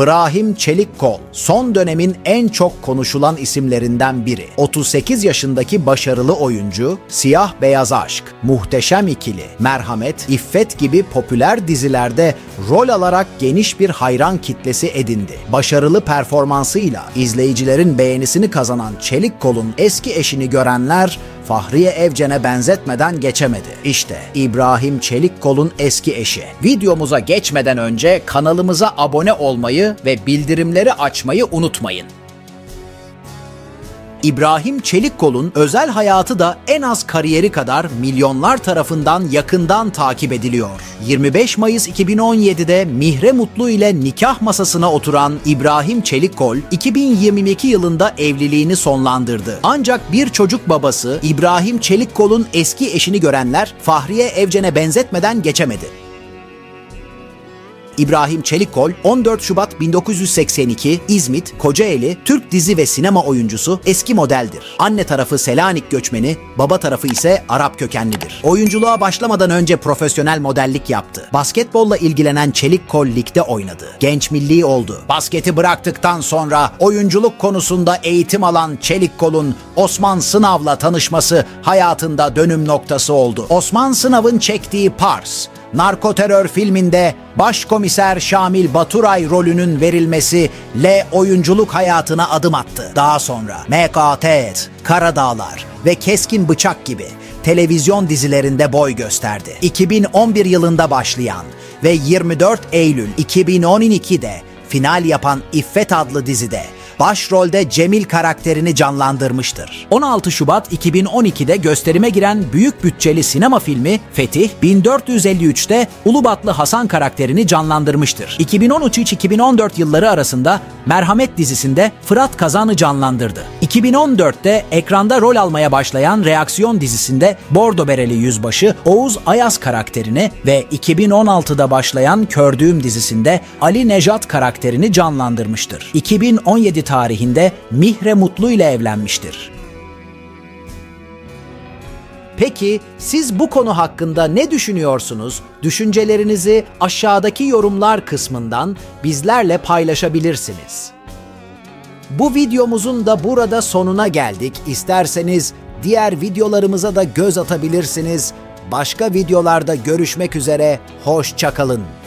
İbrahim Çelikkol, son dönemin en çok konuşulan isimlerinden biri. 38 yaşındaki başarılı oyuncu, Siyah Beyaz Aşk, Muhteşem İkili, Merhamet, İffet gibi popüler dizilerde rol alarak geniş bir hayran kitlesi edindi. Başarılı performansıyla izleyicilerin beğenisini kazanan Çelikkol'un eski eşini görenler, Fahriye Evcen'e benzetmeden geçemedi. İşte İbrahim Çelikkol'un eski eşi. Videomuza geçmeden önce kanalımıza abone olmayı ve bildirimleri açmayı unutmayın. İbrahim Çelikkol'un özel hayatı da en az kariyeri kadar milyonlar tarafından yakından takip ediliyor. 25 Mayıs 2017'de Mihre Mutlu ile nikah masasına oturan İbrahim Çelikkol, 2022 yılında evliliğini sonlandırdı. Ancak bir çocuk babası İbrahim Çelikkol'un eski eşini görenler Fahriye Evcen'e benzetmeden geçemedi. İbrahim Çelikkol, 14 Şubat 1982 İzmit, Kocaeli, Türk dizi ve sinema oyuncusu, eski modeldir. Anne tarafı Selanik göçmeni, baba tarafı ise Arap kökenlidir. Oyunculuğa başlamadan önce profesyonel modellik yaptı. Basketbolla ilgilenen Çelikkol ligde oynadı. Genç milli oldu. Basketi bıraktıktan sonra oyunculuk konusunda eğitim alan Çelikkol'un Osman Sınav'la tanışması hayatında dönüm noktası oldu. Osman Sınav'ın çektiği Pars, Narkoterör filminde başkomiser Şamil Baturay rolünün verilmesiyle oyunculuk hayatına adım attı. Daha sonra MKT, Karadağlar ve Keskin Bıçak gibi televizyon dizilerinde boy gösterdi. 2011 yılında başlayan ve 24 Eylül 2012'de final yapan İffet adlı dizide başrolde Cemil karakterini canlandırmıştır. 16 Şubat 2012'de gösterime giren büyük bütçeli sinema filmi Fetih, 1453'te Ulubatlı Hasan karakterini canlandırmıştır. 2013-2014 yılları arasında Merhamet dizisinde Fırat Kazan'ı canlandırdı. 2014'te ekranda rol almaya başlayan Reaksiyon dizisinde Bordo Bereli Yüzbaşı Oğuz Ayaz karakterini ve 2016'da başlayan Kördüğüm dizisinde Ali Nejat karakterini canlandırmıştır. 2017 tarihinde Mihre Mutlu ile evlenmiştir. Peki siz bu konu hakkında ne düşünüyorsunuz? Düşüncelerinizi aşağıdaki yorumlar kısmından bizlerle paylaşabilirsiniz. Bu videomuzun da burada sonuna geldik. İsterseniz diğer videolarımıza da göz atabilirsiniz. Başka videolarda görüşmek üzere, hoşça kalın.